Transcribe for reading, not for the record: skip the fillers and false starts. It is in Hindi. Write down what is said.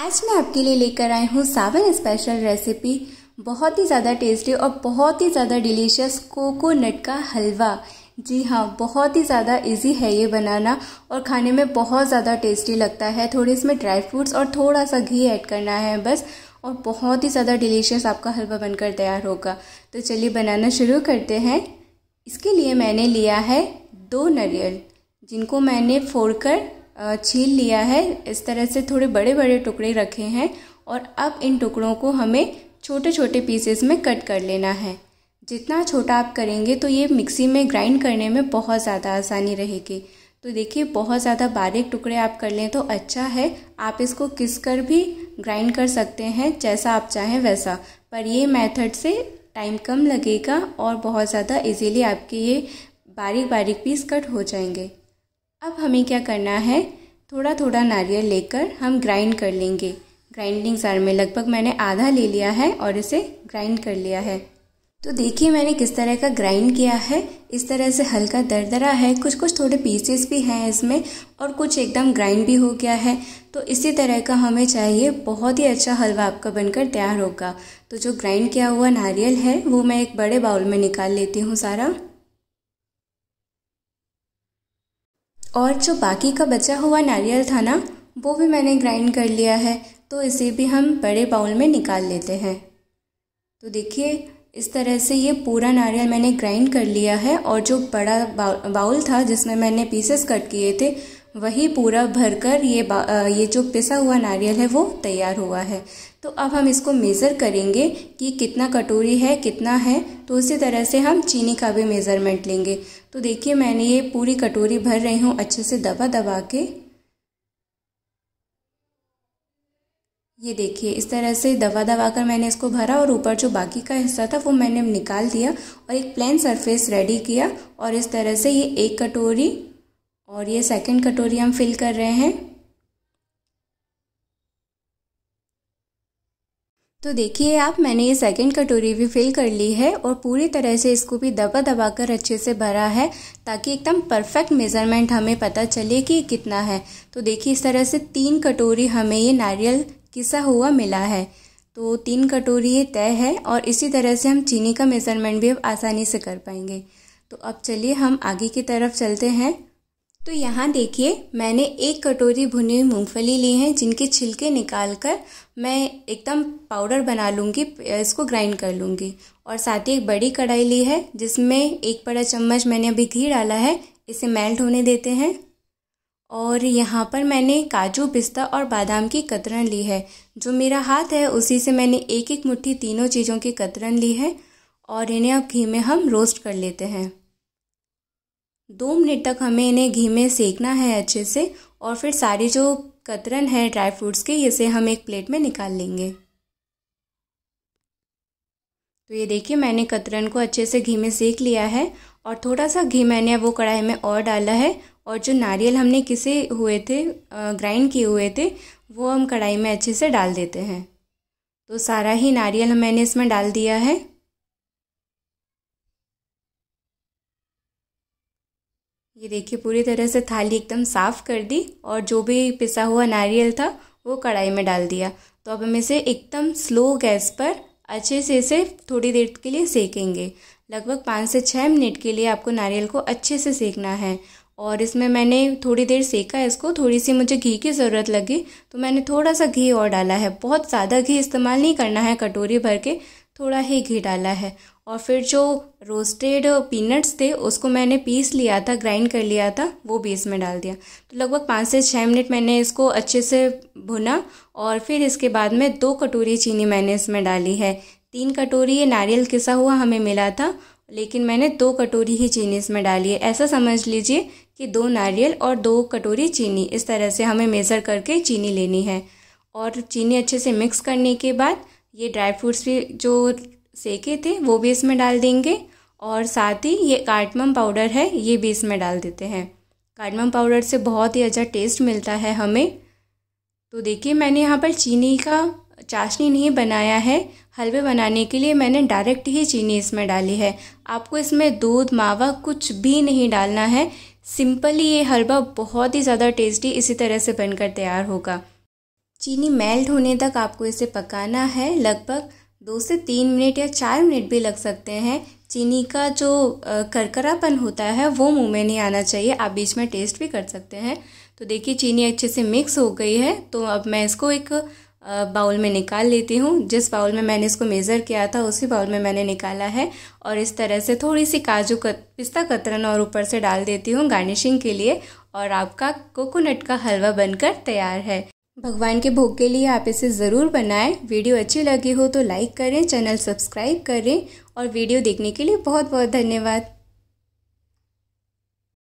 आज मैं आपके लिए लेकर आई हूँ सावन स्पेशल रेसिपी, बहुत ही ज़्यादा टेस्टी और बहुत ही ज़्यादा डिलीशियस कोकोनट का हलवा। जी हाँ, बहुत ही ज़्यादा इजी है ये बनाना और खाने में बहुत ज़्यादा टेस्टी लगता है। थोड़े इसमें ड्राई फ्रूट्स और थोड़ा सा घी ऐड करना है बस, और बहुत ही ज़्यादा डिलीशियस आपका हलवा बनकर तैयार होगा। तो चलिए बनाना शुरू करते हैं। इसके लिए मैंने लिया है 2 नारियल, जिनको मैंने फोड़कर छील लिया है। इस तरह से थोड़े बड़े बड़े टुकड़े रखे हैं और अब इन टुकड़ों को हमें छोटे छोटे पीसेस में कट कर लेना है। जितना छोटा आप करेंगे तो ये मिक्सी में ग्राइंड करने में बहुत ज़्यादा आसानी रहेगी। तो देखिए, बहुत ज़्यादा बारीक टुकड़े आप कर लें तो अच्छा है। आप इसको किस कर भी ग्राइंड कर सकते हैं, जैसा आप चाहें वैसा, पर ये मेथड से टाइम कम लगेगा और बहुत ज़्यादा इजीली आपके ये बारीक बारीक पीस कट हो जाएंगे। अब हमें क्या करना है, थोड़ा थोड़ा नारियल लेकर हम ग्राइंड कर लेंगे। ग्राइंडिंग जार में लगभग मैंने आधा ले लिया है और इसे ग्राइंड कर लिया है। तो देखिए मैंने किस तरह का ग्राइंड किया है। इस तरह से हल्का दरदरा है, कुछ कुछ थोड़े पीसेस भी हैं इसमें और कुछ एकदम ग्राइंड भी हो गया है। तो इसी तरह का हमें चाहिए, बहुत ही अच्छा हलवा आपका बनकर तैयार होगा। तो जो ग्राइंड किया हुआ नारियल है वो मैं एक बड़े बाउल में निकाल लेती हूँ सारा, और जो बाकी का बचा हुआ नारियल था ना, वो भी मैंने ग्राइंड कर लिया है। तो इसे भी हम बड़े बाउल में निकाल लेते हैं। तो देखिए, इस तरह से ये पूरा नारियल मैंने ग्राइंड कर लिया है और जो बड़ा बाउल था जिसमें मैंने पीसेस कट किए थे वही पूरा भरकर ये जो पिसा हुआ नारियल है वो तैयार हुआ है। तो अब हम इसको मेज़र करेंगे कि कितना कटोरी है, कितना है। तो उसी तरह से हम चीनी का भी मेज़रमेंट लेंगे। तो देखिए, मैंने ये पूरी कटोरी भर रही हूँ अच्छे से दबा दबा के। ये देखिए, इस तरह से दबा दबा कर मैंने इसको भरा और ऊपर जो बाकी का हिस्सा था वो मैंने निकाल दिया और एक प्लेन सरफेस रेडी किया। और इस तरह से ये एक कटोरी और ये सेकंड कटोरी हम फिल कर रहे हैं। तो देखिए आप, मैंने ये सेकंड कटोरी भी फिल कर ली है और पूरी तरह से इसको भी दबा दबा कर अच्छे से भरा है, ताकि एकदम परफेक्ट मेज़रमेंट हमें पता चले कि कितना है। तो देखिए, इस तरह से 3 कटोरी हमें ये नारियल किसा हुआ मिला है। तो 3 कटोरी ये तय है और इसी तरह से हम चीनी का मेज़रमेंट भी अब आसानी से कर पाएंगे। तो अब चलिए हम आगे की तरफ चलते हैं। तो यहाँ देखिए, मैंने 1 कटोरी भुनी हुई मूँगफली ली है, जिनके छिलके निकाल कर मैं एकदम पाउडर बना लूँगी, इसको ग्राइंड कर लूँगी। और साथ ही एक बड़ी कढ़ाई ली है जिसमें 1 बड़ा चम्मच मैंने अभी घी डाला है, इसे मेल्ट होने देते हैं। और यहाँ पर मैंने काजू, पिस्ता और बादाम की कतरन ली है। जो मेरा हाथ है उसी से मैंने एक एक मुट्ठी तीनों चीज़ों की कतरन ली है और इन्हें अब घी में हम रोस्ट कर लेते हैं। 2 मिनट तक हमें इन्हें घी में सेकना है अच्छे से, और फिर सारी जो कतरन है ड्राई फ्रूट्स के, इसे हम एक प्लेट में निकाल लेंगे। तो ये देखिए, मैंने कतरन को अच्छे से घी में सेक लिया है और थोड़ा सा घी मैंने वो कढ़ाई में और डाला है। और जो नारियल हमने किसे हुए थे, ग्राइंड किए हुए थे, वो हम कढ़ाई में अच्छे से डाल देते हैं। तो सारा ही नारियल मैंने इसमें डाल दिया है। ये देखिए, पूरी तरह से थाली एकदम साफ़ कर दी और जो भी पिसा हुआ नारियल था वो कढ़ाई में डाल दिया। तो अब हम इसे एकदम स्लो गैस पर अच्छे से इसे थोड़ी देर के लिए सेकेंगे। लगभग 5 से 6 मिनट के लिए आपको नारियल को अच्छे से सेकना है। और इसमें मैंने थोड़ी देर सेका इसको, थोड़ी सी मुझे घी की ज़रूरत लगी तो मैंने थोड़ा सा घी और डाला है। बहुत ज़्यादा घी इस्तेमाल नहीं करना है, कटोरी भर के थोड़ा ही घी डाला है। और फिर जो रोस्टेड पीनट्स थे उसको मैंने पीस लिया था, ग्राइंड कर लिया था, वो भी इसमें डाल दिया। तो लगभग 5 से 6 मिनट मैंने इसको अच्छे से भुना और फिर इसके बाद में 2 कटोरी चीनी मैंने इसमें डाली है। 3 कटोरी ये नारियल किसा हुआ हमें मिला था, लेकिन मैंने 2 कटोरी ही चीनी इसमें डाली है। ऐसा समझ लीजिए कि 2 नारियल और 2 कटोरी चीनी, इस तरह से हमें मेज़र करके चीनी लेनी है। और चीनी अच्छे से मिक्स करने के बाद ये ड्राई फ्रूट्स भी जो सेके थे वो भी इसमें डाल देंगे। और साथ ही ये कार्डमम पाउडर है, ये भी इसमें डाल देते हैं। कार्डमम पाउडर से बहुत ही अच्छा टेस्ट मिलता है हमें। तो देखिए, मैंने यहाँ पर चीनी का चाशनी नहीं बनाया है, हलवे बनाने के लिए मैंने डायरेक्ट ही चीनी इसमें डाली है। आपको इसमें दूध, मावा कुछ भी नहीं डालना है। सिंपली ये हलवा बहुत ही ज़्यादा टेस्टी इसी तरह से बनकर तैयार होगा। चीनी मेल्ट होने तक आपको इसे पकाना है। लगभग 2 से 3 मिनट या 4 मिनट भी लग सकते हैं। चीनी का जो करकरापन होता है वो मुंह में नहीं आना चाहिए। आप बीच में टेस्ट भी कर सकते हैं। तो देखिए चीनी अच्छे से मिक्स हो गई है। तो अब मैं इसको एक बाउल में निकाल लेती हूँ। जिस बाउल में मैंने इसको मेज़र किया था उसी बाउल में मैंने निकाला है। और इस तरह से थोड़ी सी पिस्ता कतरन और ऊपर से डाल देती हूँ गार्निशिंग के लिए। और आपका कोकोनट का हलवा बनकर तैयार है। भगवान के भोग के लिए आप इसे ज़रूर बनाएं। वीडियो अच्छी लगी हो तो लाइक करें, चैनल सब्सक्राइब करें और वीडियो देखने के लिए बहुत बहुत धन्यवाद।